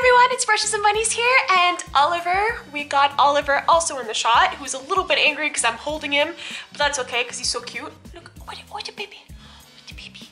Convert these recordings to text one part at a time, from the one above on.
Hi everyone, it's Brushes and Bunnies here, and Oliver, we got Oliver also in the shot, who's a little bit angry because I'm holding him, but that's okay because he's so cute. Look, what a baby.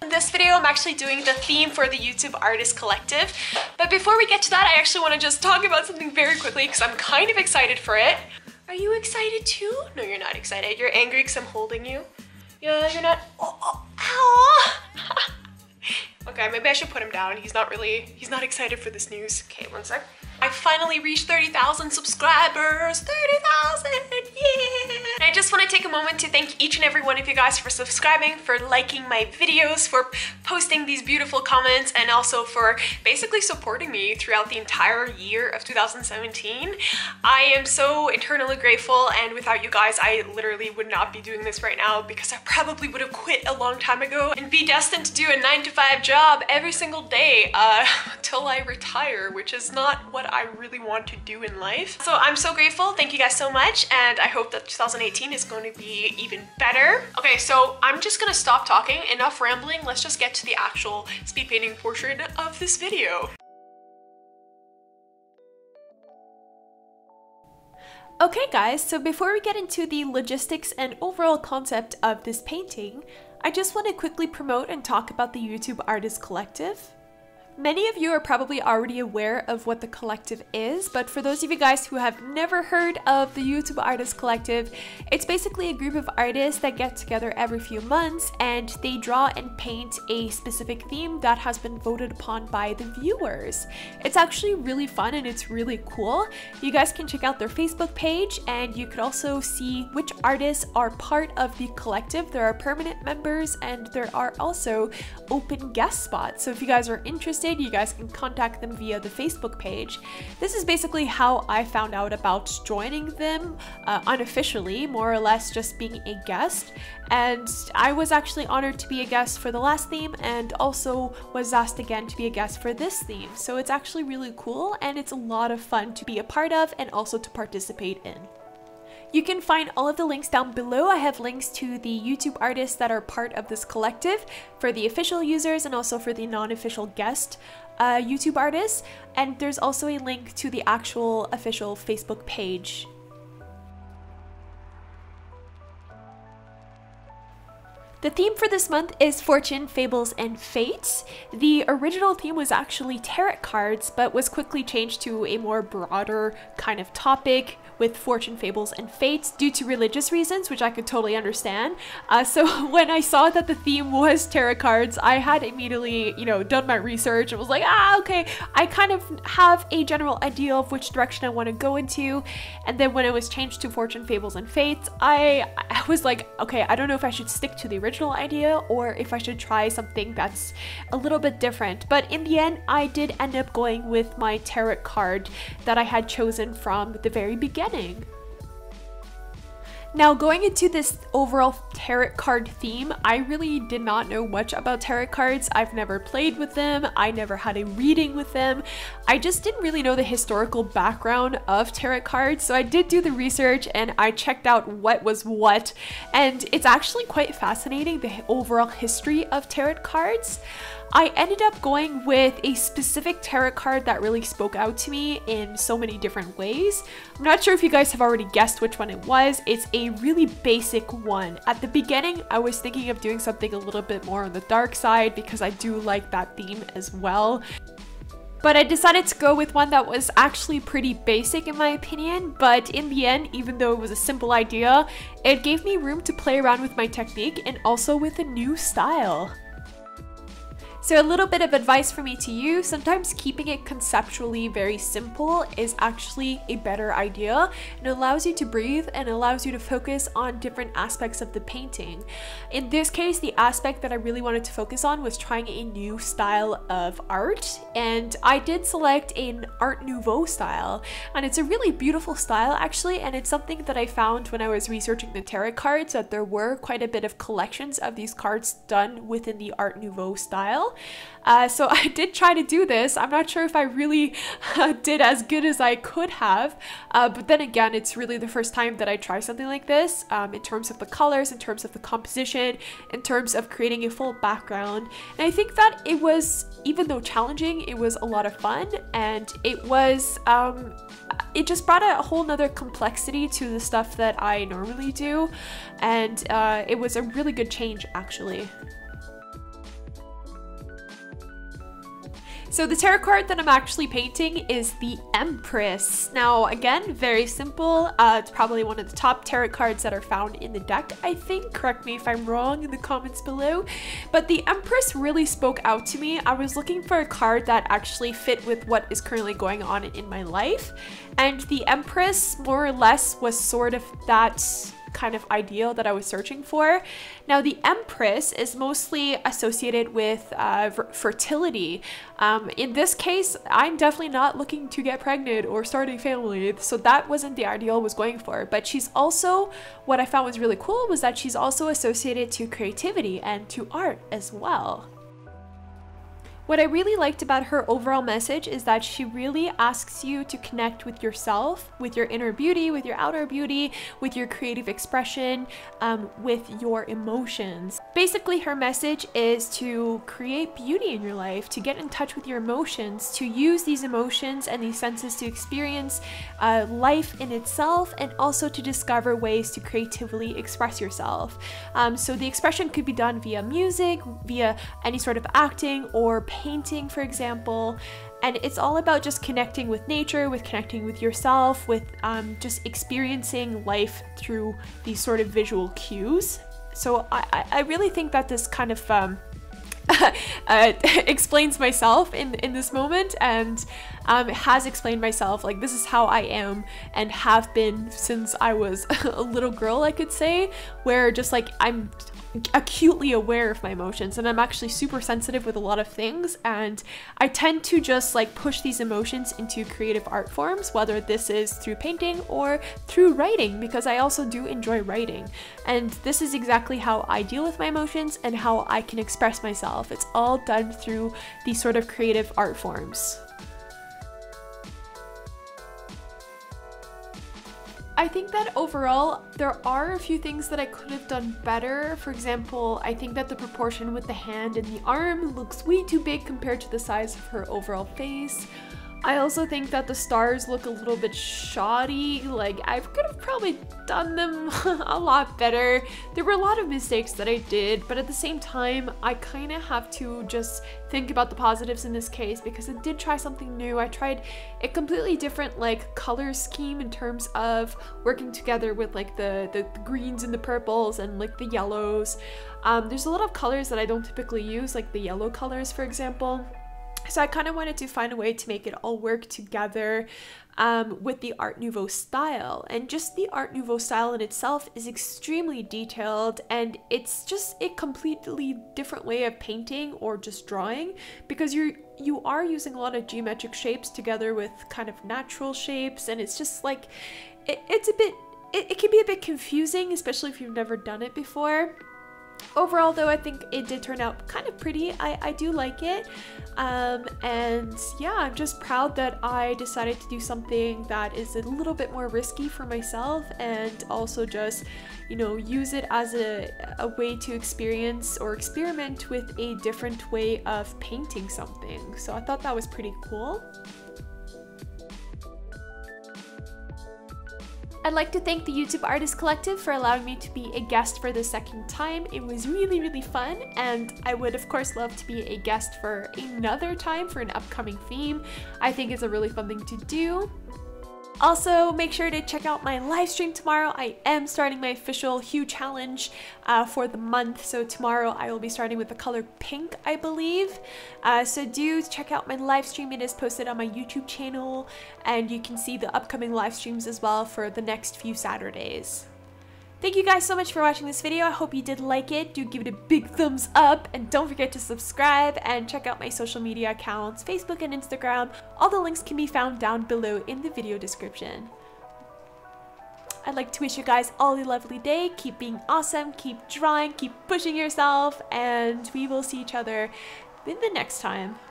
In this video, I'm actually doing the theme for the YouTube Artist Collective. But before we get to that, I actually want to just talk about something very quickly because I'm kind of excited for it. Are you excited too? No, you're not excited. You're angry because I'm holding you. Yeah, you're not. Oh, oh. Ow! Okay, maybe I should put him down. He's not excited for this news. Okay, one sec. I finally reached 30,000 subscribers. 30,000, yeah! And I just want to take a moment to thank each and every one of you guys for subscribing, for liking my videos, for posting these beautiful comments, and also for basically supporting me throughout the entire year of 2017. I am so eternally grateful, and without you guys, I literally would not be doing this right now because I probably would have quit a long time ago and be destined to do a 9-to-5 job every single day till I retire, which is not what I really want to do in life. So I'm so grateful. Thank you guys so much, and I hope that 2018 is going to be even better. Okay, so I'm just gonna stop talking. Enough rambling. Let's just get to the actual speed painting portion of this video. Okay guys, so before we get into the logistics and overall concept of this painting, I just want to quickly promote and talk about the YouTube Artist Collective. Many of you are probably already aware of what the collective is, but for those of you guys who have never heard of the YouTube Artist Collective, it's basically a group of artists that get together every few months and they draw and paint a specific theme that has been voted upon by the viewers. It's actually really fun and it's really cool. You guys can check out their Facebook page and you could also see which artists are part of the collective. There are permanent members and there are also open guest spots. So if you guys are interested, you guys can contact them via the Facebook page. This is basically how I found out about joining them unofficially, more or less just being a guest. And I was actually honored to be a guest for the last theme and also was asked again to be a guest for this theme. So it's actually really cool and it's a lot of fun to be a part of and also to participate in. You can find all of the links down below. I have links to the YouTube artists that are part of this collective for the official users and also for the non-official guest YouTube artists. And there's also a link to the actual official Facebook page. The theme for this month is Fortune, Fables, and Fates. The original theme was actually tarot cards, but was quickly changed to a more broader kind of topic with fortune, fables, and fates due to religious reasons, which I could totally understand. So when I saw that the theme was tarot cards, I had immediately, you know, done my research and was like, ah, okay, I kind of have a general idea of which direction I want to go into. And then when it was changed to fortune, fables, and fates, I was like, okay, I don't know if I should stick to the original idea or if I should try something that's a little bit different. But in the end, I did end up going with my tarot card that I had chosen from the very beginning. Now, going into this overall tarot card theme, I really did not know much about tarot cards. I've never played with them. I never had a reading with them. I just didn't really know the historical background of tarot cards. So I did do the research and I checked out what was what. And it's actually quite fascinating, the overall history of tarot cards. I ended up going with a specific tarot card that really spoke out to me in so many different ways. I'm not sure if you guys have already guessed which one it was. It's a really basic one. At the beginning, I was thinking of doing something a little bit more on the dark side because I do like that theme as well. But I decided to go with one that was actually pretty basic in my opinion, but in the end, even though it was a simple idea, it gave me room to play around with my technique and also with a new style. So a little bit of advice for me to you, sometimes keeping it conceptually very simple is actually a better idea. It allows you to breathe and allows you to focus on different aspects of the painting. In this case, the aspect that I really wanted to focus on was trying a new style of art, and I did select an Art Nouveau style, and it's a really beautiful style actually, and it's something that I found when I was researching the tarot cards, that there were quite a bit of collections of these cards done within the Art Nouveau style. So I did try to do this. I'm not sure if I really did as good as I could have, but then again, it's really the first time that I try something like this, in terms of the colors, in terms of the composition, in terms of creating a full background. And I think that it was, even though challenging, it was a lot of fun, and it was, it just brought a whole nother complexity to the stuff that I normally do, and it was a really good change actually. So the tarot card that I'm actually painting is the Empress. Now, again, very simple. It's probably one of the top tarot cards that are found in the deck, I think. Correct me if I'm wrong in the comments below. But the Empress really spoke out to me. I was looking for a card that actually fit with what is currently going on in my life. And the Empress, more or less, was sort of that kind of ideal that I was searching for. Now, the Empress is mostly associated with fertility. In this case, I'm definitely not looking to get pregnant or start a family, so that wasn't the ideal I was going for. But she's also, what I found was really cool was that she's also associated to creativity and to art as well. What I really liked about her overall message is that she really asks you to connect with yourself, with your inner beauty, with your outer beauty, with your creative expression, with your emotions. Basically, her message is to create beauty in your life, to get in touch with your emotions, to use these emotions and these senses to experience life in itself, and also to discover ways to creatively express yourself. So the expression could be done via music, via any sort of acting or painting, for example, and it's all about just connecting with nature, with connecting with yourself, with just experiencing life through these sort of visual cues. So I really think that this kind of explains myself in this moment, and has explained myself. Like, this is how I am and have been since I was a little girl, I could say, where just like I'm acutely aware of my emotions, and I'm actually super sensitive with a lot of things, and I tend to just like push these emotions into creative art forms, whether this is through painting or through writing, because I also do enjoy writing, and this is exactly how I deal with my emotions and how I can express myself. It's all done through these sort of creative art forms. I think that overall, there are a few things that I could have done better. For example, I think that the proportion with the hand and the arm looks way too big compared to the size of her overall face. I also think that the stars look a little bit shoddy. Like, I could have probably done them a lot better. There were a lot of mistakes that I did, but at the same time, I kind of have to just think about the positives in this case, because I did try something new. I tried a completely different like color scheme in terms of working together with like the greens and the purples and like the yellows. There's a lot of colors that I don't typically use, like the yellow colors, for example. So I kind of wanted to find a way to make it all work together with the Art Nouveau style. And just the Art Nouveau style in itself is extremely detailed, and it's just a completely different way of painting or just drawing, because you are using a lot of geometric shapes together with kind of natural shapes, and it's just like, it can be a bit confusing, especially if you've never done it before. Overall, though, I think it did turn out kind of pretty. I do like it, and yeah, I'm just proud that I decided to do something that is a little bit more risky for myself, and also just, you know, use it as a way to experience or experiment with a different way of painting something. So I thought that was pretty cool. I'd like to thank the YouTube Artist Collective for allowing me to be a guest for the second time. It was really, really fun, and I would of course love to be a guest for another time for an upcoming theme. I think it's a really fun thing to do. Also, make sure to check out my live stream tomorrow. I am starting my official Hue Challenge for the month, so tomorrow I will be starting with the color pink, I believe. So do check out my live stream. It is posted on my YouTube channel, and you can see the upcoming live streams as well for the next few Saturdays. Thank you guys so much for watching this video. I hope you did like it. Do give it a big thumbs up, and don't forget to subscribe and check out my social media accounts, Facebook and Instagram. All the links can be found down below in the video description. I'd like to wish you guys all a lovely day. Keep being awesome, keep drawing, keep pushing yourself, and we will see each other Maybe the next time.